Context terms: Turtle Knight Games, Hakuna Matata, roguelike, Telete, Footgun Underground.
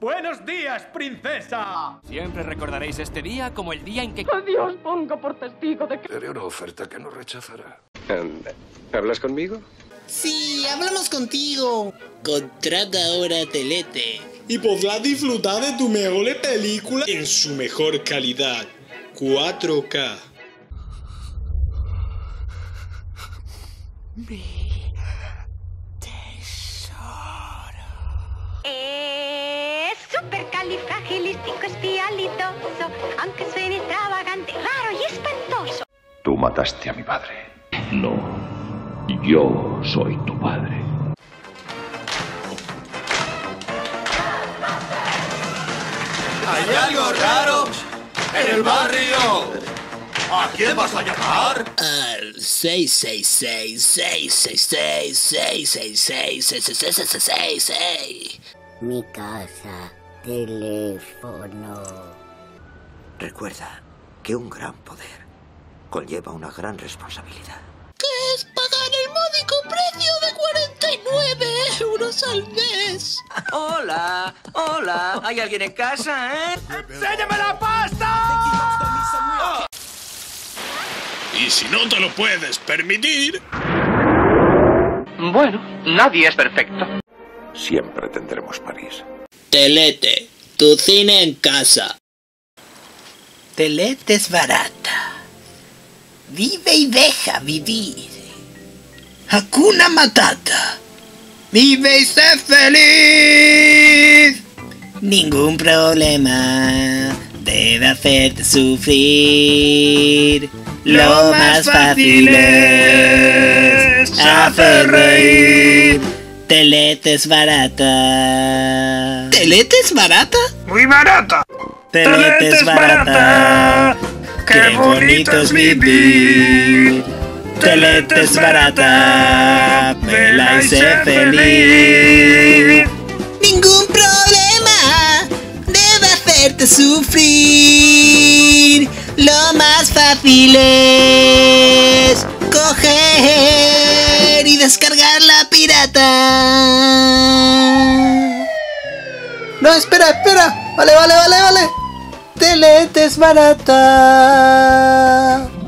¡Buenos días, princesa! Siempre recordaréis este día como el día en que... ¡A Dios pongo por testigo de que... Daré una oferta que no rechazará. ¿Hablas conmigo? Sí, hablamos contigo. Contrata ahora Telete. Y podrás disfrutar de tu mejor película en su mejor calidad. 4K. Mi tesoro. Supercalifragilisticoespialidoso, aunque suene extravagante, raro y espantoso. Tú mataste a mi padre. No, yo soy tu padre. Hay algo raro en el barrio. ¿A quién vas a llamar? Al 666-666-666-666. Mi casa, teléfono. Recuerda que un gran poder conlleva una gran responsabilidad. ¿Qué es pagar el módico precio de 49 € al mes? Hola, hola, ¿hay alguien en casa, eh? ¡Enséñame la pasta! Y si no te lo puedes permitir... Bueno, nadie es perfecto. Siempre tendremos París. Telete, tu cine en casa. Telete es barata. Vive y deja vivir. Hakuna Matata. Vive y sé feliz. Ningún problema debe hacerte sufrir. Lo más fácil es hacer reír. Telete es barata. ¿Telete es barata? ¡Muy barata! ¡Telete es barata! ¡Qué bonito es vivir! ¡Telete es barata! ¡Vela y sé feliz! ¡Ningún problema debe hacerte sufrir! Lo más fácil es coger y descargar la pirata. No, espera. Vale. Telete es barata.